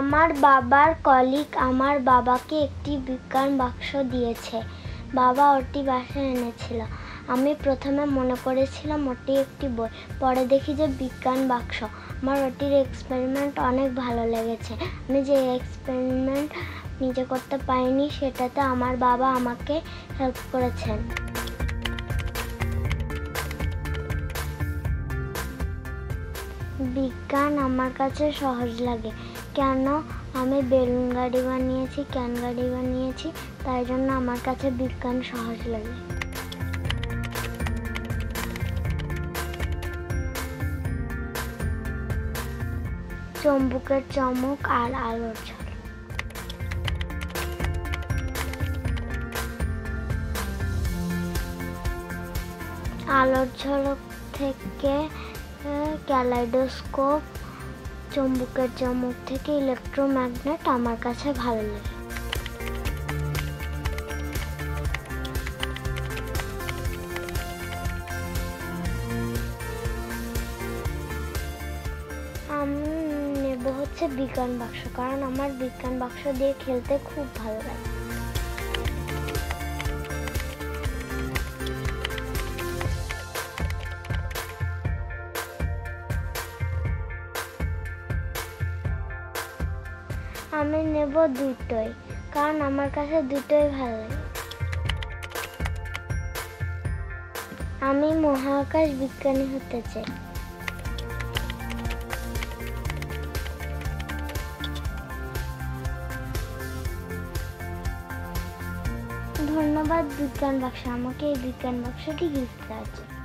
আমার বাবার কলিগ আমার বাবাকে একটি বিজ্ঞান বাক্স দিয়েছে। বাবা ওটি বাসায় এনেছিল। আমি প্রথমে মনে করেছিলাম ওটি একটি বই, পরে দেখি যে বিজ্ঞান বাক্স। আমার ওটির এক্সপেরিমেন্ট অনেক ভালো লেগেছে। আমি যে এক্সপেরিমেন্ট নিজে করতে পারিনি সেটাতে আমার বাবা আমাকে হেল্প করেছেন। বিজ্ঞান আমার কাছে সহজ লাগে, কেন আমি বেলুন গাড়ি বানিয়েছি, ক্যান গাড়ি বানিয়েছি, তাই জন্য আমার কাছে বিজ্ঞান সহজ লাগে। চুম্বকের চমক আর আলোর ঝলক। আলোর ঝলক থেকে ক্যালাইডোস্কোপ, চুম্বকের চমক থেকে ইলেকট্রোম্যাগনেট আমার কাছে ভালো লাগে। আমি নেব হচ্ছে বিজ্ঞান বাক্স, কারণ আমার বিজ্ঞান বাক্স দিয়ে খেলতে খুব ভালো লাগে। আমি নেব দুটোই, কারণ আমার কাছে দুটোই ভালো লাগে। আমি মহাকাশ বিজ্ঞানী হতে চাই। ধন্যবাদ বিজ্ঞান বাক্স, আমাকে এই বিজ্ঞান বাক্সটি গিফট করার জন্য।